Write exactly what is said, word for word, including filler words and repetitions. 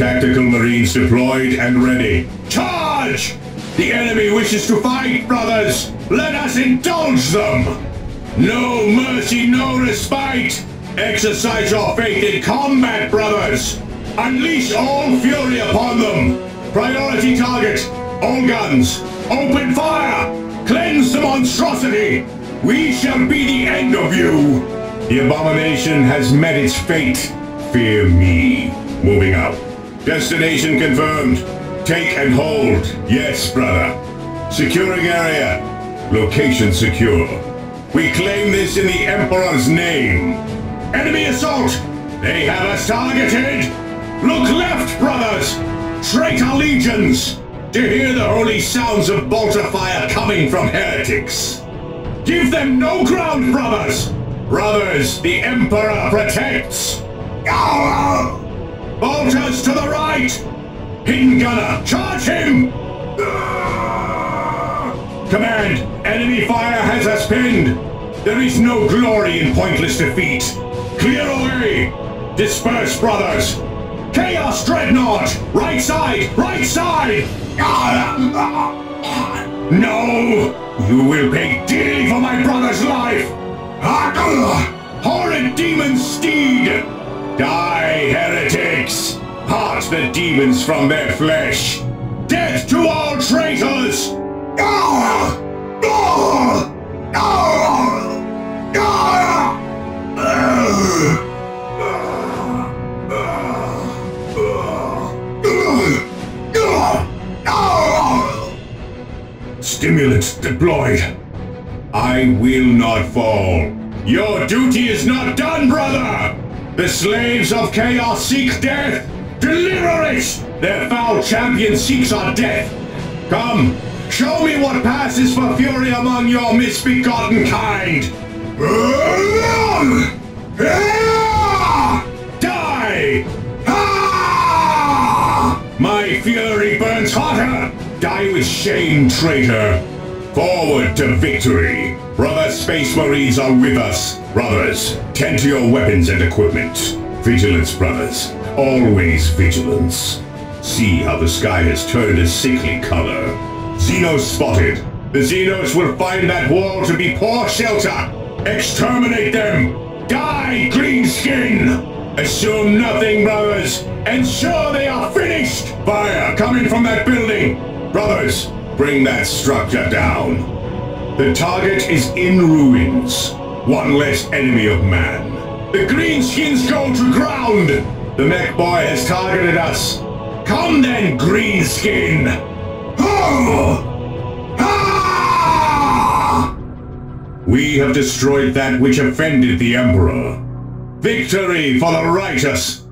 Tactical Marines deployed and ready. Charge! The enemy wishes to fight, brothers! Let us indulge them! No mercy, no respite! Exercise your faith in combat, brothers! Unleash all fury upon them! Priority target! All guns! Open fire! Cleanse the monstrosity! We shall be the end of you! The abomination has met its fate. Fear me. Moving up. Destination confirmed. Take and hold. Yes, brother. Securing area. Location secure. We claim this in the Emperor's name. Enemy assault! They have us targeted! Look left, brothers! Traitor legions! To hear the holy sounds of bolter fire coming from heretics! Give them no ground, brothers! Brothers, the Emperor protects! Bolters to the right! Hidden gunner, charge him! Command, enemy fire has us pinned! There is no glory in pointless defeat! Clear away! Disperse, brothers! Chaos Dreadnought! Right side! Right side! No! You will pay dearly for my brother's life! Horrid demon steed! Die, heretics! Part the demons from their flesh! Death to all traitors! Stimulants deployed. I will not fall. Your duty is not done, brother! The slaves of chaos seek death! Deliver it! Their foul champion seeks our death! Come, show me what passes for fury among your misbegotten kind! Die! My fury burns hotter! Die with shame, traitor! Forward to victory! Brother Space Marines are with us! Brothers, tend to your weapons and equipment. Vigilance, brothers. Always vigilance. See how the sky has turned a sickly color. Xenos spotted. The Xenos will find that wall to be poor shelter! Exterminate them! Die, green skin! Assume nothing, brothers! Ensure they are finished! Fire coming from that building! Brothers, bring that structure down. The target is in ruins. One less enemy of man. The greenskins go to ground! The mech boy has targeted us. Come then, greenskin! We have destroyed that which offended the Emperor. Victory for the righteous!